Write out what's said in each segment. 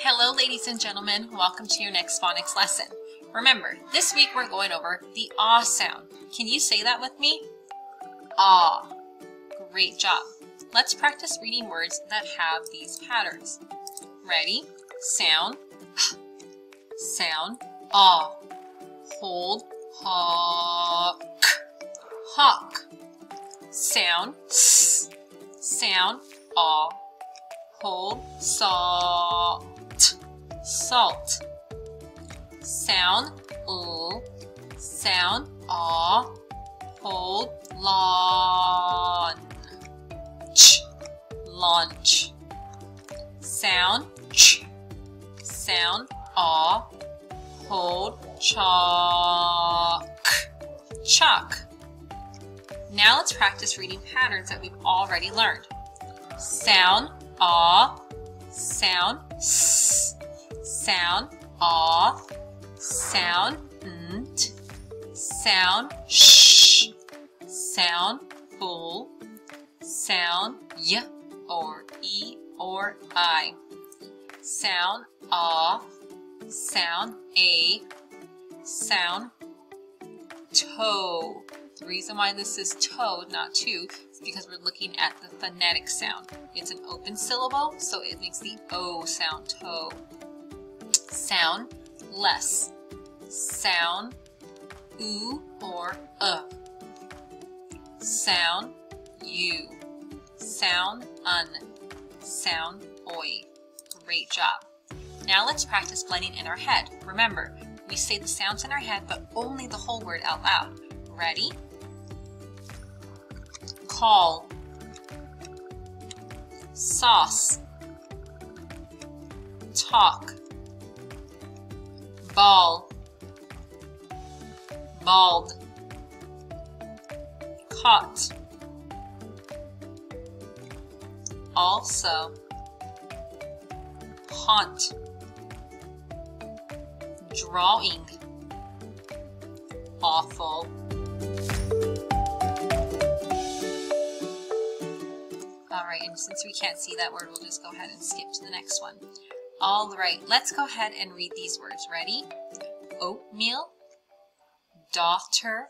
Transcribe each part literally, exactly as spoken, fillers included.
Hello ladies and gentlemen, welcome to your next phonics lesson. Remember, this week we're going over the ah sound. Can you say that with me? Ah. Great job. Let's practice reading words that have these patterns. Ready? Sound. Sound. Ah. Hold. Hawk. Hawk. Sound. S. Sound. Ah. Hold. Salt. Salt. Sound. L. Sound. Ah. Hold. Lawn. Ch. Launch. Sound. Ch. Sound. Ah. Hold. Chalk. Chalk. Now let's practice reading patterns that we've already learned. Sound. Ah. Sound. S. Sound. Ah. Sound. Nt. Sound. Sh. Sound. Bull. Sound. Y. Or E. Or I. Sound. Ah. Sound. A. Sound. Toe. The reason why this is toe, not two, is because we're looking at the phonetic sound. It's an open syllable, so it makes the O sound, toe. Sound. Less. Sound. U or uh. Sound. U. Sound. Un. Sound. Oi. Great job. Now let's practice blending in our head. Remember, we say the sounds in our head, but only the whole word out loud. Ready? Call. Sauce. Talk. Ball. Bald. Caught. Also. Haunt. Drawing. Awful. Alright, and since we can't see that word, we'll just go ahead and skip to the next one. Alright, let's go ahead and read these words. Ready? Oatmeal. Daughter.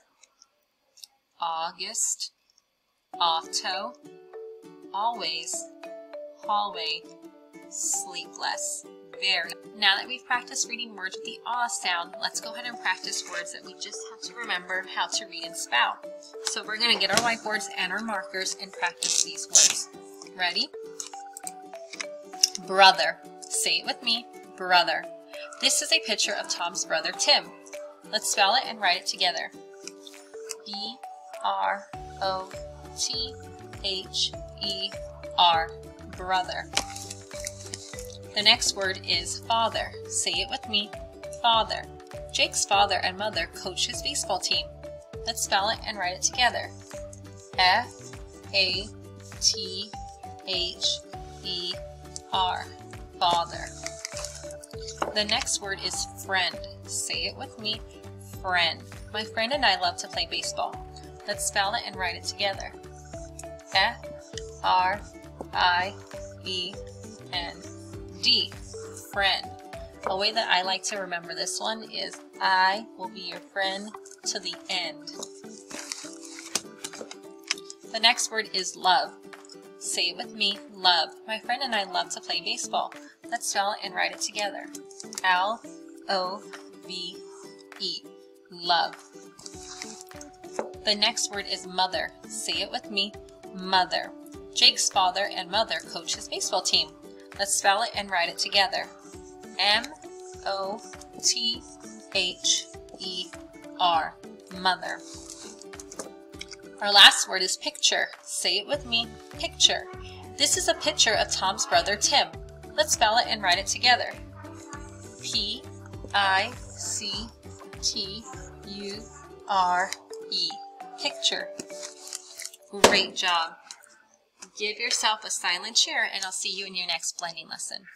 August. Auto. Always. Hallway. Sleepless. Very. Now that we've practiced reading words with the ah sound, let's go ahead and practice words that we just have to remember how to read and spell. So we're going to get our whiteboards and our markers and practice these words. Ready? Brother. Say it with me. Brother. This is a picture of Tom's brother Tim. Let's spell it and write it together. B R O T H E R. Brother. The next word is father. Say it with me. Father. Jake's father and mother coach his baseball team. Let's spell it and write it together. F A T H E R. Father. The next word is friend. Say it with me. Friend. My friend and I love to play baseball. Let's spell it and write it together. F R I E N. D. Friend. A way that I like to remember this one is I will be your friend to the end. The next word is love. Say it with me. Love. My friend and I love to play baseball. Let's spell it and write it together. L O V E. Love. The next word is mother. Say it with me. Mother. Jake's father and mother coach his baseball team. Let's spell it and write it together. M O T H E R. Mother. Our last word is picture. Say it with me. Picture. This is a picture of Tom's brother Tim. Let's spell it and write it together. P I C T U R E. Picture. Great job. Give yourself a silent cheer, and I'll see you in your next blending lesson.